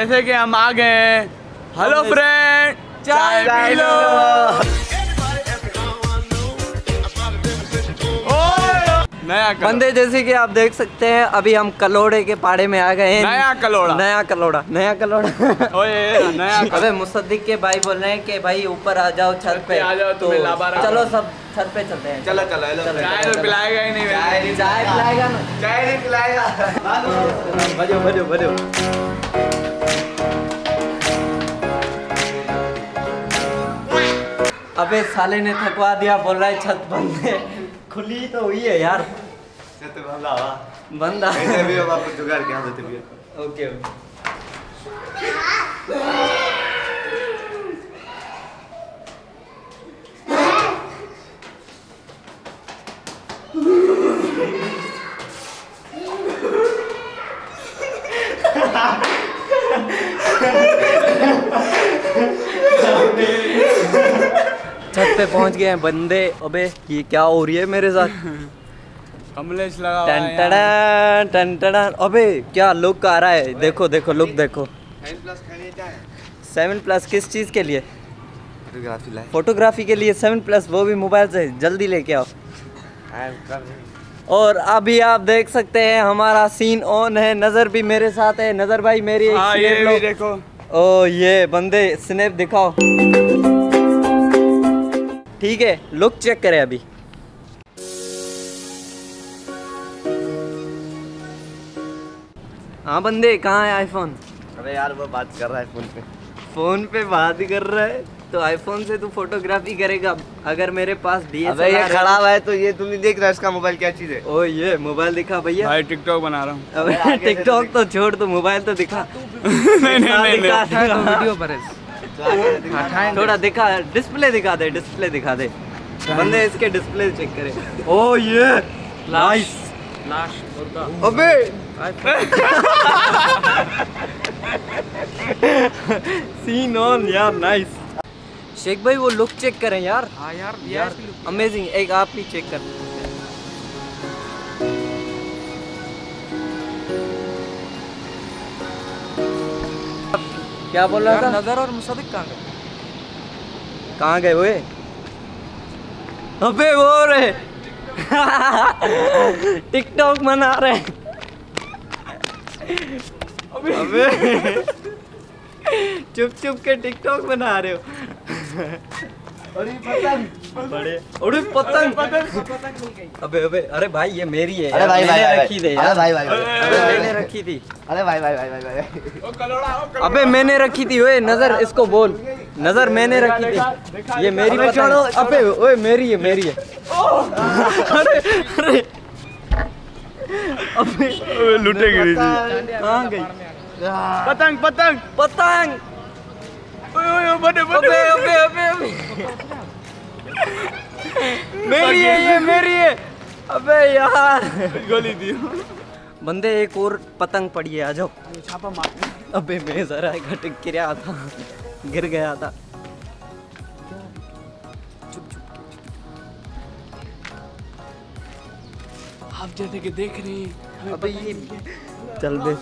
जैसे कि हम आ गए हैं। हेलो फ्रेंड, चाय पी लो। बंदे जैसे कि आप देख सकते हैं, अभी हम कलोड़े के पाड़े में आ गए हैं। नया कलोड़ा ओए नया। अबे मुसद्दिक के भाई बोल रहे हैं कि भाई ऊपर आ जाओ छत पे, आ जाओ। तो चलो सब छत पे चलते हैं। चलो चाय पिलाएगा ही नहीं। चाय नहीं पिलाएगा। बजो अबे साले ने थकवा दिया, बोल रहा है छत बंद है। खुली तो हुई है यार, छत बंद है भी। अब आपको जुगाड़ क्या होते भी ओके। छत पे पहुंच गए हैं बंदे। अबे ये क्या हो रही है मेरे साथ? कमलेश लगा टंटड़ा टंटड़ा। अबे क्या लुक आ रहा है, देखो लुक देखो। 7+ किस चीज के लिए? फोटोग्राफी के लिए 7+, वो भी मोबाइल से। जल्दी लेके आओ। और अभी आप देख सकते हैं हमारा सीन ऑन है। नजर भी मेरे साथ है। नजर भाई मेरी एक स्नैप लो। देखो ओ ये बंदे, स्नैप दिखाओ। ठीक है, लुक चेक करें अभी। हाँ बंदे, कहाँ है आईफोन? अरे यार वो बात कर रहा है फोन पे बात कर रहा है। तो आईफोन से तू फोटोग्राफी करेगा? अगर मेरे पास DSLR ये खराब है तो ये तू नहीं देख रहा इसका मोबाइल क्या चीज है? ओ ये मोबाइल दिखा भैया। भाई टिकटॉक बना रहा हूँ। अबे टिकटॉक तो छोड़, तू मोबाइल तो दिखा। नहीं थोड़ा दिखा, डिस्प्ले दिखा दे। बंदे इसके डिस्प्ले चेक करे। ओ ये लाश मुर्दा। अबे सीन ऑन यार, नाइस। शेख भाई वो लुक चेक करें यार। हाँ यार अमेजिंग। एक आप भी चेक कर। क्या बोल रहा था? नजर और मुसद्दिक कहाँ गए वो? अबे वो रे टिकटॉक मना रहे। अबे चुप के टिकटॉक बना रहे हो। अरे पतंग बड़े, अरे पतंग गई। अबे अरे भाई ये मेरी है। अरे भाई मैंने रखी थी। अबे मैंने रखी थी। ओए नजर, इसको बोल नजर मैंने रखी थी, ये मेरी पतंग। अबे ओए मेरी है। अरे अबे लुटे गई, कहाँ गई पतंग? अबे मेरी है। अबे यार गोली दी। बंदे एक और पतंग पड़ी है, आ जाओ छापा मार। अबे मैं जरा गिर गया था। चुप। आप जैसे कि देख रहे हैं। अबे ये चल बे।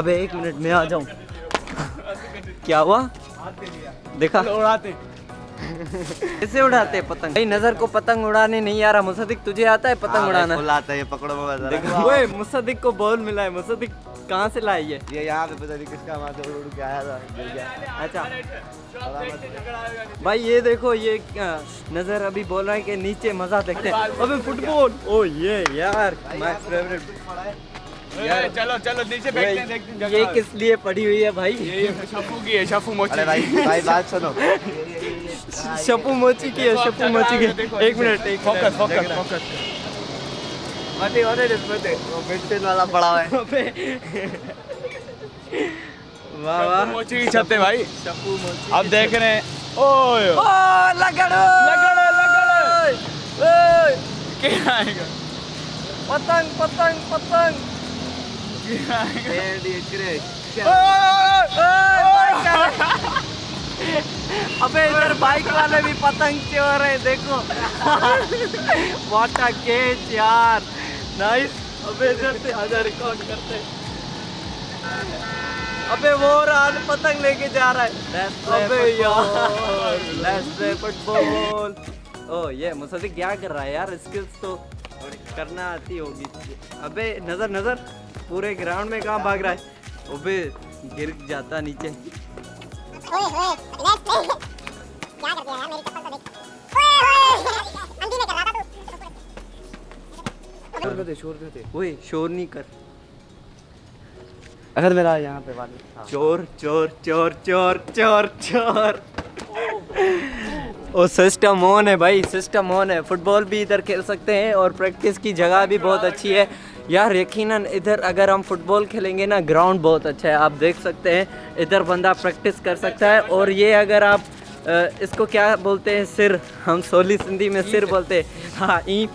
अबे एक मिनट में आ जाऊं। क्या हुआ? देखा उड़ाते कैसे उड़ाते पतंग। भाई नजर को पतंग उड़ाने नहीं आ रहा। मुसद्दिक तुझे आता है पतंग उड़ाना? आता है, पकड़ो देखो। ओए मुसद्दिक को बॉल मिला है। मुसद्दिक कहाँ से लाई है ये? यहाँ पे पता नहीं किसका माथा उड़ के आया था, गिर गया। अच्छा भाई ये देखो, ये नजर अभी बोल रहा है कि नीचे मजा देखते हैं। अबे फुटबॉल। ओ ये यार माय फेवरेट। चलो नीचे बैठते हैं। ये किस लिए पड़ी हुई है भाई? ये शपू की है, शपू मोची। अरे भाई बात सुनो, शपू मोची की। एक मिनट फोकस। मते और इसमें वो बेस्टन वाला पड़ा है। वाह वाह, मोची की छत है भाई, शपू मोची। अब देख रहे हैं। ओए ओ लगड़ो। ओए क्या आएगा? पतंग। अबे इधर बाइक वाले भी पतंग चोर रहे, देखो। व्हाट अ कैच यार, नाइस। अबे इधर से आजा, रिकॉर्ड करते। अबे वो रात पतंग लेके जा रहा है। अबे यार फुटबॉल। ओ ये मुसद्दिक क्या कर रहा है यार, स्किल्स तो करना आती होगी। अबे नजर नजर पूरे ग्राउंड में कहाँ भाग रहा है। अबे गिर जाता नीचे। शोर नहीं कर। अगर मेरा यहाँ पे वाला चोर चोर चोर चोर चोर चोर। ओ सिस्टम ऑन है भाई, सिस्टम ऑन है। फुटबॉल भी इधर खेल सकते हैं और प्रैक्टिस की जगह भी बहुत अच्छी है यार। यकीनन इधर अगर हम फुटबॉल खेलेंगे ना, ग्राउंड बहुत अच्छा है, आप देख सकते हैं। इधर बंदा प्रैक्टिस कर सकता है। और ये अगर आप इसको क्या बोलते हैं, सिर, हम सोली सिंधी में सिर बोलते हैं। हाँ ईंट,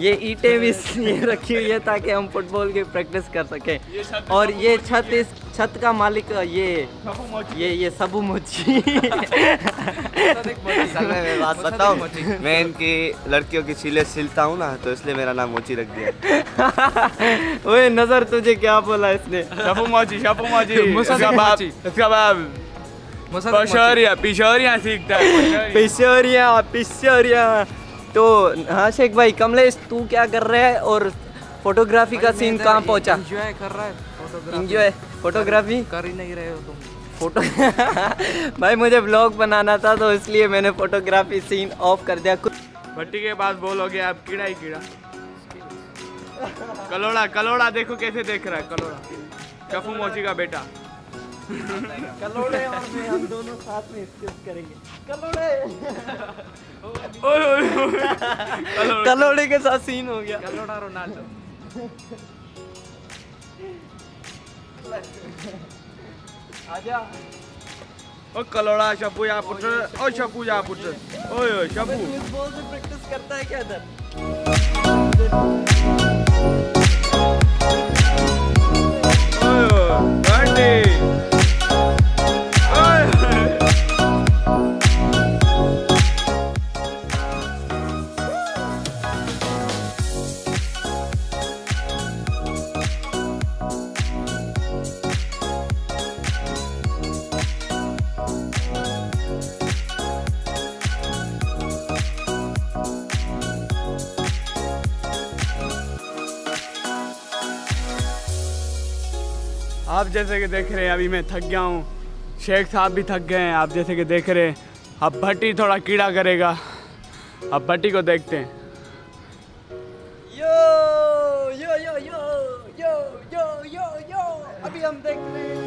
ये ईंटें भी इसलिए रखी हुई है ताकि हम फुटबॉल की प्रैक्टिस कर सकें। और ये छत, इस छत का मालिक ये सबू मोची। बात बताऊं, मैं इनकी लड़कियों की छीले सिलता हूँ ना, तो इसलिए मेरा नाम मोची रख दिया। ओए नजर, तुझे क्या बोला इसने? सबू मोची, सबू मोची। इसका बाप पिशोरिया, पिशोरिया सीखता है, पिशोरिया पिशोरिया। तो हाँ शेख भाई, कमलेश तू क्या कर रहा है और फोटोग्राफी का सीन कहाँ पहुँचा? एंजॉय कर रहा है, एंजॉय फोटोग्राफी कर ही नहीं रहे हो तुम फोटो। भाई मुझे ब्लॉग बनाना था तो इसलिए मैंने फोटोग्राफी सीन ऑफ कर दिया। भट्टी के पास बोलोगे आप कीड़ा ही कीड़ा। कलोड़ा कलोड़ा देखो कैसे देख रहा है, कलोड़ा कफू मोची का बेटा। कलोड़े और मैं, हम दोनों साथ में स्किल्स करेंगे। कलोड़े कलोड़े के साथ सीन हो गया। कलोड़ा रोनाल्डो। आजा ओ कलोड़ा। शब्बू यहाँ पुत्र, ओ शब्बू यहाँ पुत्र, ओए शब्बू। बॉल से प्रैक्टिस करता है क्या इधर? आप जैसे कि देख रहे हैं अभी मैं थक गया हूँ, शेख साहब भी थक गए हैं। आप जैसे कि देख रहे हैं, अब भट्टी थोड़ा कीड़ा करेगा। अब भट्टी को देखते हैं। यो यो यो यो यो यो यो यो। अभी हम देख रहे हैं।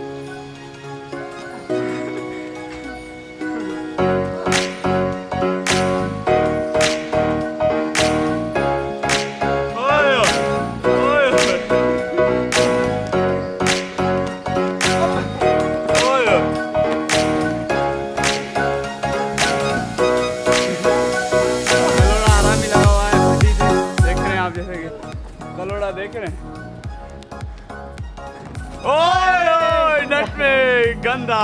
देख रहे हैं। ओए ओए नेट में गंदा।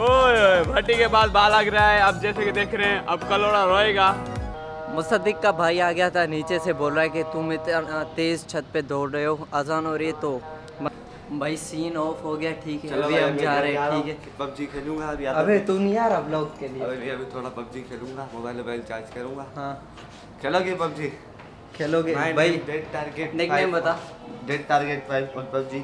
ओए ओए भट्टी के बाद बाल लग रहा है। अब जैसे कि देख रहे हैं, अब कलोड़ा रोएगा। मुसद्दिक का भाई आ गया था नीचे से, बोल रहा है कि तुम इतना तेज छत पे दौड़ रहे हो, अजान हो रही है। तो भाई सीन ऑफ हो गया, ठीक है। अभी हम जा रहे हैं, ठीक है। पबजी खेलूंगा अभी। अबे तुम नहीं आ रहा व्लॉग के लिए? अभी थोड़ा पबजी खेलूंगा, मोबाइल चार्ज करूंगा। हाँ खेलोगे पबजी? खेलोगे भाई? डेड टारगेट निकनेम बता। डेड टारगेट 5 और पबजी।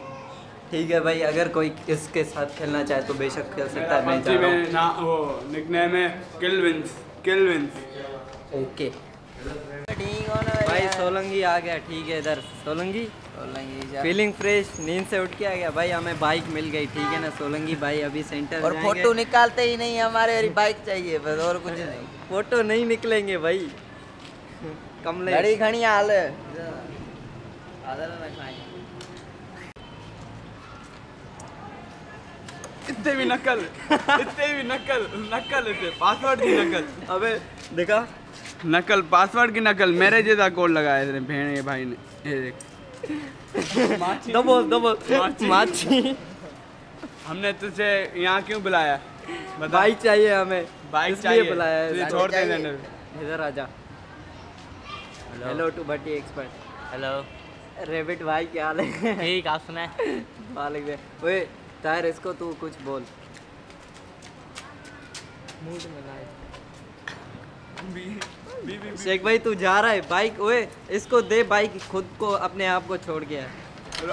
ठीक है भाई, अगर कोई इसके साथ खेलना चाहे तो बेशक खेल सकता है। मैं जा रहा हूं। वो निकनेम है kill wins, kill wins. Okay भाई सोलंगी आ गया, ठीक है। इधर सोलंगी, सोलंगी फीलिंग फ्रेश, नींद से उठ के आ गया भाई। हमें बाइक मिल गई, ठीक है ना सोलंगी भाई। अभी सेंटर और फोटो निकालते ही नहीं, हमारे बाइक चाहिए बस और कुछ नहीं। फोटो नहीं निकलेंगे भाई। कम लड़ी घड़ी हाल इतने भी नकल, इतने भी नकल, नकल पासवर्ड की नकल। अबे देखा नकल, पासवर्ड की नकल। मेरे जैसा कोड लगाया इसने, भेड़ ये भाई ने। ये देख डबल डबल माची। हमने तुझे यहाँ क्यों बुलाया बता? बाइक चाहिए हमें, बाइक चाहिए बुलाया। छोड़ दे इधर, आजा। Hello to Bhatti expert. Hello rabbit भाई क्या हाल है? ठीक, आप सुनाए? वाले ओए ताहिर, इसको तू कुछ बोल। मूड में लाए शेख भाई, तू जा रहा है बाइक? ओए इसको दे बाइक, खुद को अपने आप को छोड़ गया।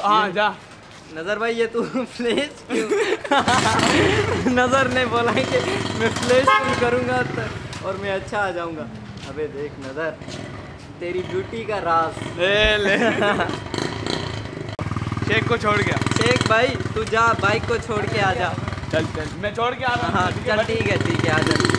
हाँ जा नज़र भाई, ये तू फ्लैश क्यों? नज़र ने बोला कि मैं फ्लैश क्यों करूँगा और मैं अच्छा आ जाऊँगा। अबे देख नज़र, तेरी ब्यूटी का राज ले शेख को छोड़ गया। शेख भाई तू जा, बाइक को छोड़ के आ जा। चल चल मैं छोड़ के आ रहा हूँ। हाँ चल ठीक है, ठीक है आ जा।